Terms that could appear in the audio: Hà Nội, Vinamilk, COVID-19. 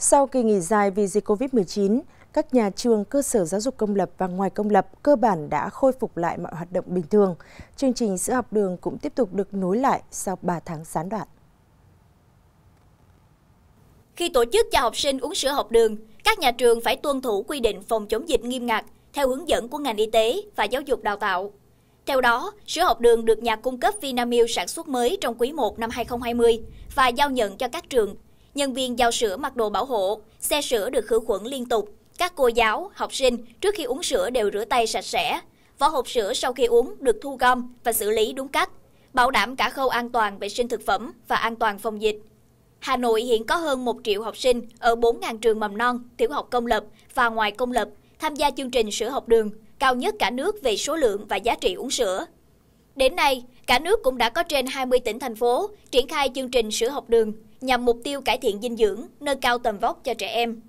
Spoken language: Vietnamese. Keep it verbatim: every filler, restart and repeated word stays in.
Sau kỳ nghỉ dài vì dịch Covid mười chín, các nhà trường, cơ sở giáo dục công lập và ngoài công lập cơ bản đã khôi phục lại mọi hoạt động bình thường. Chương trình sữa học đường cũng tiếp tục được nối lại sau ba tháng gián đoạn. Khi tổ chức cho học sinh uống sữa học đường, các nhà trường phải tuân thủ quy định phòng chống dịch nghiêm ngặt theo hướng dẫn của ngành y tế và giáo dục đào tạo. Theo đó, sữa học đường được nhà cung cấp Vinamilk sản xuất mới trong quý một năm hai nghìn không trăm hai mươi và giao nhận cho các trường. Nhân viên giao sữa mặc đồ bảo hộ, xe sữa được khử khuẩn liên tục. Các cô giáo, học sinh trước khi uống sữa đều rửa tay sạch sẽ. Vỏ hộp sữa sau khi uống được thu gom và xử lý đúng cách, bảo đảm cả khâu an toàn vệ sinh thực phẩm và an toàn phòng dịch. Hà Nội hiện có hơn một triệu học sinh ở bốn nghìn trường mầm non, tiểu học công lập và ngoài công lập tham gia chương trình sữa học đường, cao nhất cả nước về số lượng và giá trị uống sữa. Đến nay, cả nước cũng đã có trên hai mươi tỉnh, thành phố triển khai chương trình sữa học đường nhằm mục tiêu cải thiện dinh dưỡng, nâng cao tầm vóc cho trẻ em.